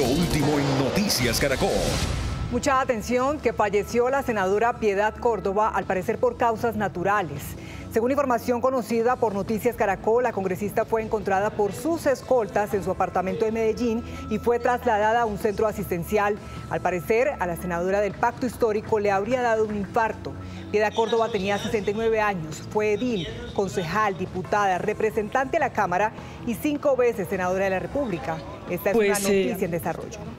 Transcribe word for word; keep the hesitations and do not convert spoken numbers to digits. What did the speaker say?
Lo último en Noticias Caracol. Mucha atención, que falleció la senadora Piedad Córdoba, al parecer por causas naturales. Según información conocida por Noticias Caracol, la congresista fue encontrada por sus escoltas en su apartamento de Medellín y fue trasladada a un centro asistencial. Al parecer, a la senadora del Pacto Histórico le habría dado un infarto. Piedad Córdoba tenía sesenta y nueve años, fue edil, concejal, diputada, representante a la Cámara y cinco veces senadora de la República. Esta es pues, una noticia eh... en desarrollo.